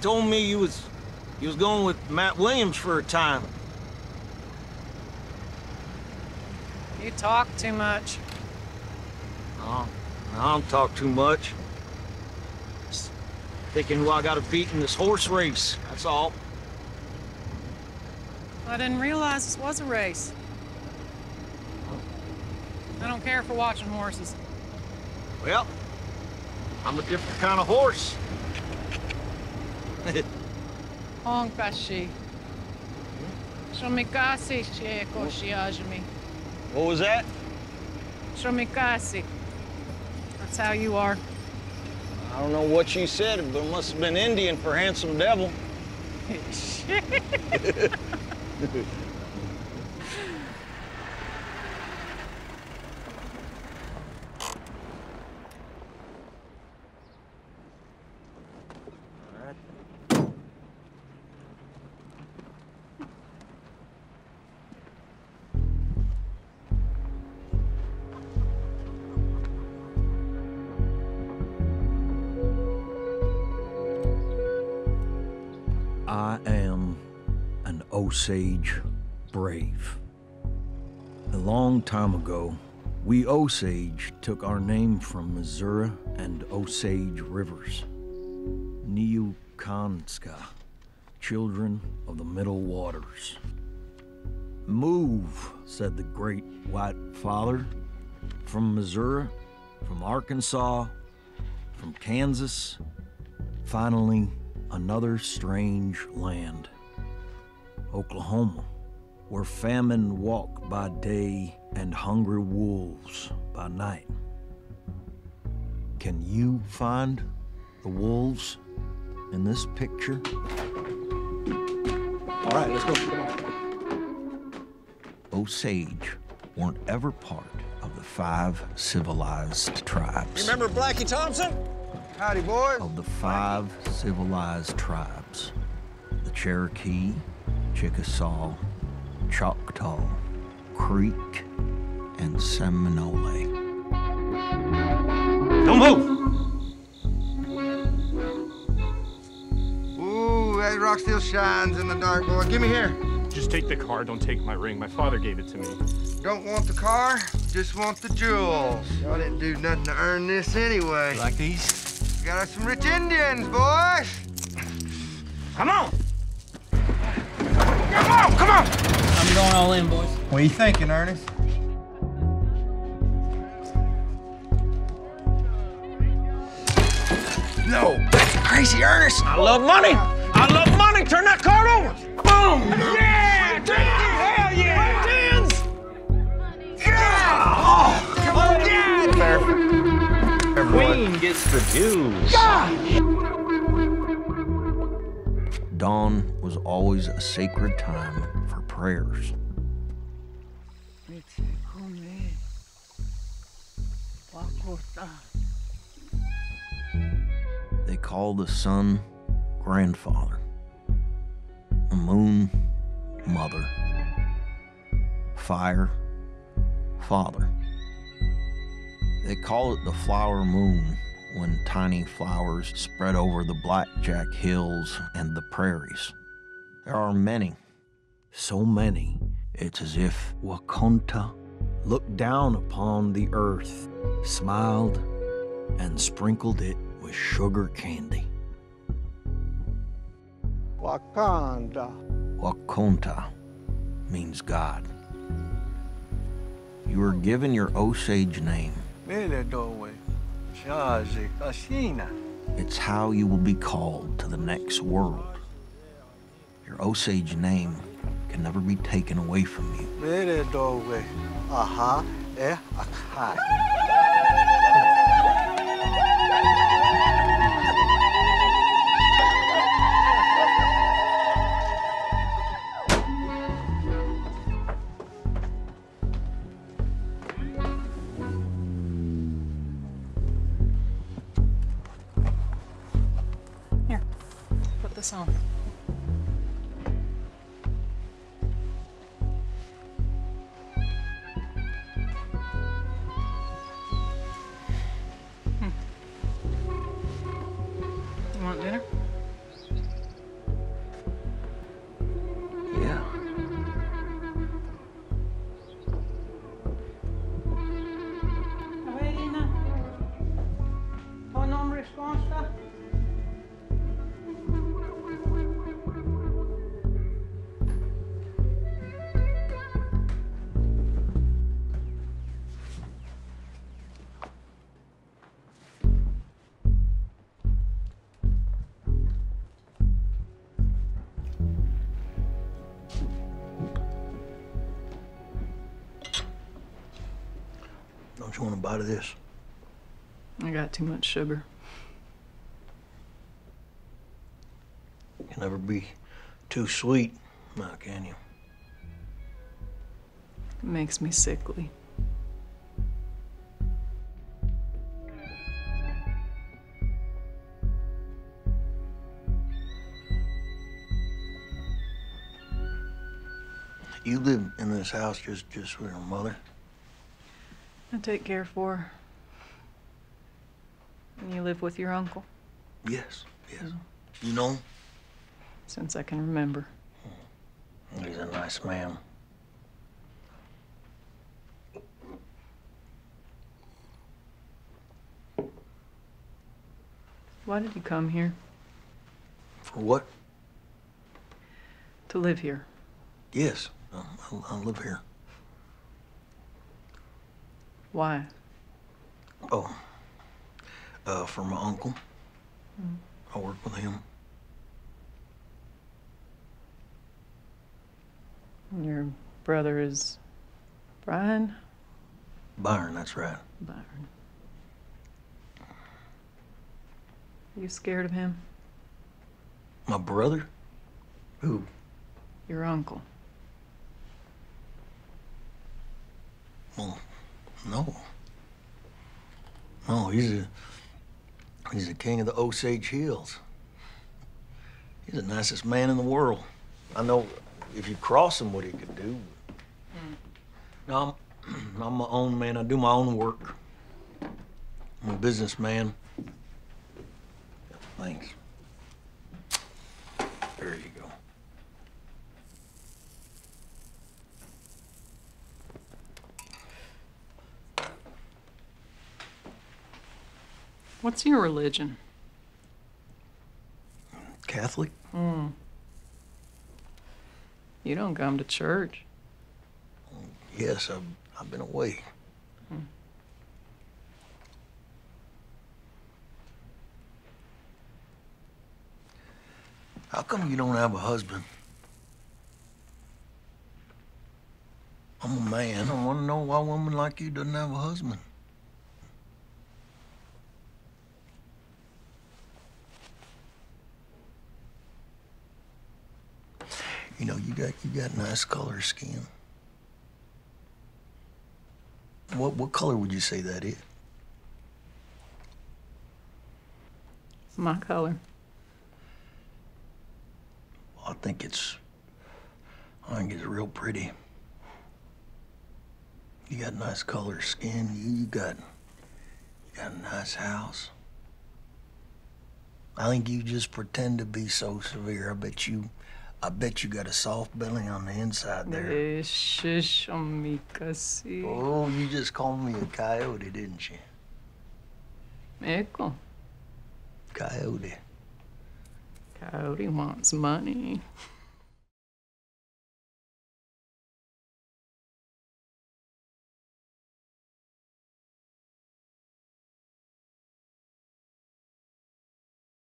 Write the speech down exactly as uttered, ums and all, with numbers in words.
told me you was you was going with Matt Williams for a time. You talk too much. No, I don't talk too much. Just thinking who I gotta beat in this horse race, that's all. I didn't realize this was a race. I don't care for watching horses. Well, I'm a different kind of horse. Shomikasi. Shomikasi Shekoshiajmi. What was that? Shomikasi. That's how you are. I don't know what you said, but it must have been Indian for handsome devil. Shit. Osage brave. A long time ago, we Osage took our name from Missouri and Osage rivers. Nioukanska, children of the middle waters. Move, said the great white father, from Missouri, from Arkansas, from Kansas, finally another strange land. Oklahoma, where famine walked by day and hungry wolves by night. Can you find the wolves in this picture? All right, let's go. Come on. Osage weren't ever part of the five civilized tribes. You remember Blackie Thompson? Howdy, boy. Of the five civilized tribes, the Cherokee, Chickasaw, Choctaw, Creek, and Seminole. Don't move! Ooh, that rock still shines in the dark, boy. Give me here. Just take the car, don't take my ring. My father gave it to me. Don't want the car, just want the jewels. Y'all didn't do nothing to earn this anyway. You like these? We got us some rich Indians, boys! Come on! Come on, come on! I'm going all in, boys. What are you thinking, Ernest? No, that's crazy, Ernest. I love money. I love money. Turn that card over. Boom! Yeah! Drink it! Hell yeah! Dance! Yeah! Oh, come on, yeah! Perfect. Everyone. Queen gets the juice. Yeah! Dawn was always a sacred time for prayers. They called the sun grandfather, the moon mother, fire father. They call it the flower moon, when tiny flowers spread over the blackjack hills and the prairies. There are many, so many, it's as if Wah-Kon-Tah looked down upon the earth, smiled, and sprinkled it with sugar candy. Wah-Kon-Tah. Wah-Kon-Tah means God. You are given your Osage name. It's how you will be called to the next world. Your Osage name can never be taken away from you. On. Hmm. You want dinner? Don't you want a bite of this? I got too much sugar. You can never be too sweet, now, can you? It makes me sickly. You live in this house just, just with your mother? I take care for her. And you live with your uncle? Yes, yes. Mm. You know him? Since I can remember. Mm. He's a nice man. Why did you come here? For what? To live here. Yes. I, I live here. Why? Oh, uh, for my uncle. Mm. I work with him. And your brother is Brian? Byron, that's right. Byron. Are you scared of him? My brother? Who? Your uncle. Well, no. No, he's a, he's the king of the Osage Hills. He's the nicest man in the world. I know if you cross him, what he could do. Mm. No, I'm, I'm my own man. I do my own work. I'm a businessman. Thanks. There you go. What's your religion? Catholic. Mm. You don't come to church. Yes, I've, I've been away. Mm. How come you don't have a husband? I'm a man. I want to know why a woman like you doesn't have a husband. You know, you got you got nice color skin. What what color would you say that is? My color. Well, I think it's I think it's real pretty. You got nice color skin. You you got you got a nice house. I think you just pretend to be so severe. I bet you. I bet you got a soft belly on the inside there. Shomikasi. Oh, you just called me a coyote, didn't you? Echo. Coyote. Coyote wants money.